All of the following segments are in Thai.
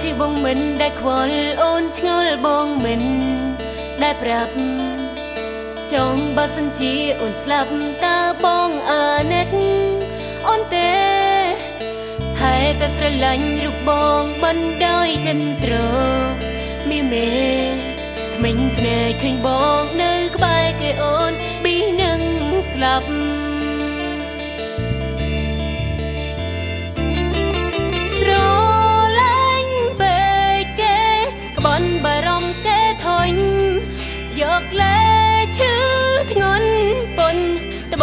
ชื่อบงเหม็นได้ควอลโอนเชิญบงเหม็นได้ปรับจองบาสันจีอุ่นสลับตาบองอาเน็ตอ่อนเตะให้กระสลายรูปบองบันได้จันตรมีเมฆมิ่งเนยถึงบองเนยกบายเกออนบีนังสลับบารมเกทนยกเลชื่องอนปนตะบ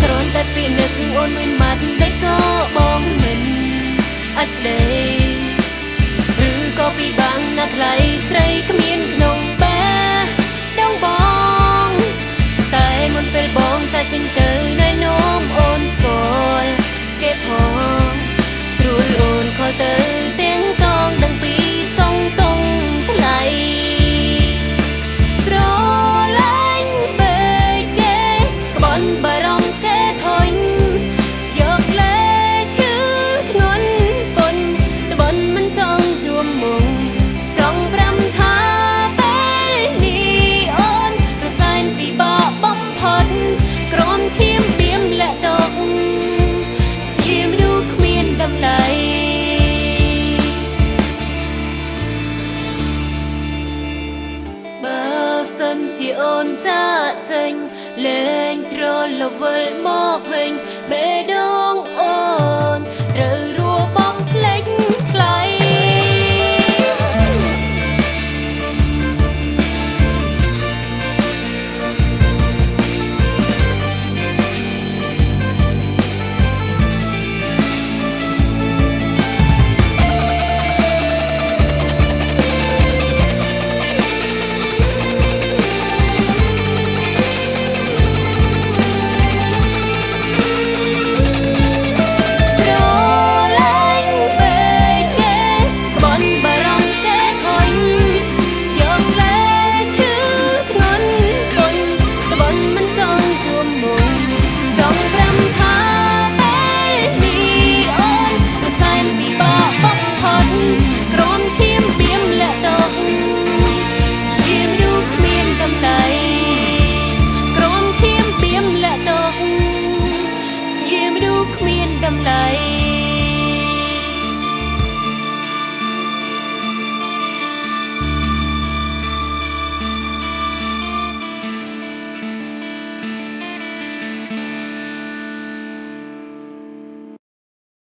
ตรนตัดปีนึกโอนมืน